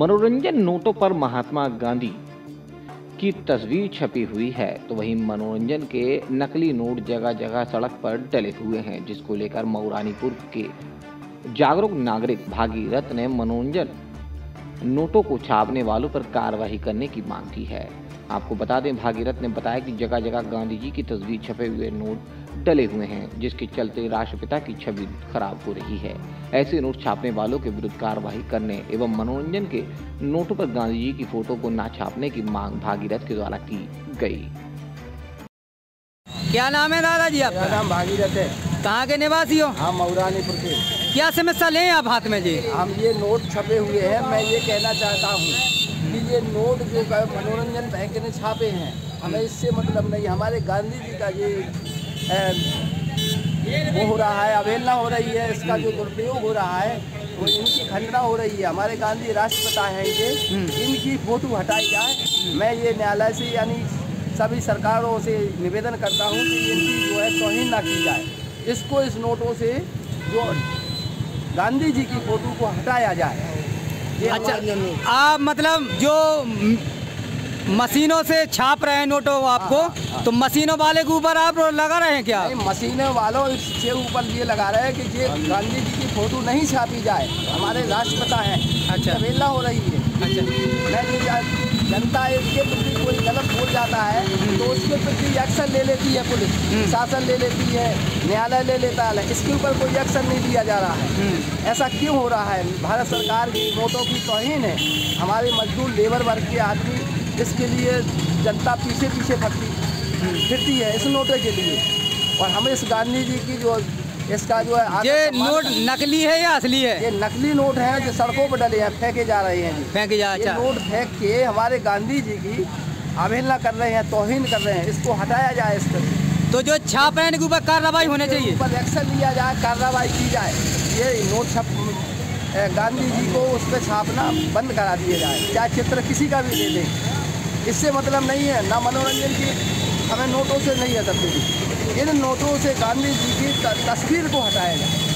मनोरंजन नोटों पर महात्मा गांधी की तस्वीर छपी हुई है, तो वहीं मनोरंजन के नकली नोट जगह जगह सड़क पर डले हुए हैं, जिसको लेकर मौरानीपुर के जागरूक नागरिक भागीरथ ने मनोरंजन नोटों को छापने वालों पर कार्रवाई करने की मांग की है। आपको बता दें, भागीरथ ने बताया कि जगह जगह गांधी जी की तस्वीर छपे हुए नोट डले हुए हैं, जिसके चलते राष्ट्रपिता की छवि खराब हो रही है। ऐसे नोट छापने वालों के विरुद्ध कार्रवाई करने एवं मनोरंजन के नोटों पर गांधी जी की फोटो को ना छापने की मांग भागीरथ के द्वारा की गई। क्या नाम है दादाजी आपका? नाम भागीरथ है। कहाँ के निवासी हो? हाँ, मौरानीपुर के। क्या समस्या लें आप हाथ में जी? हम ये नोट छपे हुए हैं, मैं ये कहना चाहता हूँ कि ये नोट जो मनोरंजन बैंक ने छापे हैं, हमें इससे मतलब नहीं। हमारे गांधी जी का ये वो हो रहा है, अवहेलना हो रही है, इसका जो दुरुपयोग हो रहा है वो इनकी खंडना हो रही है। हमारे गांधी राष्ट्रपिता हैं, ये इनकी फोटो हटाई जाए। मैं ये न्यायालय से यानी सभी सरकारों से निवेदन करता हूँ कि इनकी जो है तौहीन ना की जाए। इसको इस नोटों से जो गांधी जी की फोटो को हटाया जाए। अच्छा, आप मतलब जो मशीनों से छाप रहे हैं नोटों आपको, तो मशीनों वाले के ऊपर आप लगा रहे हैं क्या? मशीनों वालों इसके ऊपर ये लगा रहे हैं कि ये गांधी जी की फोटो नहीं छापी जाए, हमारे राष्ट्रपिता हैं। अच्छा, अवहेलना हो रही है। अच्छा, जनता इसके प्रति कोई गलत हो जाता है तो उसके प्रति एक्शन ले लेती है पुलिस, शासन ले लेती है, न्यायालय ले लेता है। इसके ऊपर कोई एक्शन नहीं लिया जा रहा है। ऐसा क्यों हो रहा है? भारत सरकार की नोटों की तौहीन है। हमारे मजदूर लेबर वर्ग के आदमी, इसके लिए जनता पीछे पीछे फिरती है इस नोटों के लिए। और हम इस गांधी जी की जो इसका जो है, ये नोट नकली है या असली है? ये नकली नोट है जो सड़कों पर डले हैं, फेंके जा रहे हैं। फेंके जा रहे हैं नोट, फेंक के हमारे गांधी जी की अवहेलना कर रहे हैं, तौहीन कर रहे हैं। इसको हटाया जाए। इस पर तो जो छाप है इनके ऊपर कार्रवाई होनी चाहिए, पर एक्शन लिया जाए, कार्रवाई की जाए। ये नोट छप गांधी जी को उस पर छापना बंद करा दिया जाए, चाहे चित्र किसी का भी ले लें। इससे मतलब नहीं है ना, मनोरंजन की हमें नोटों से नहीं है तस्वीर। इन नोटों से गांधी जी की तस्वीर को हटाया जाए।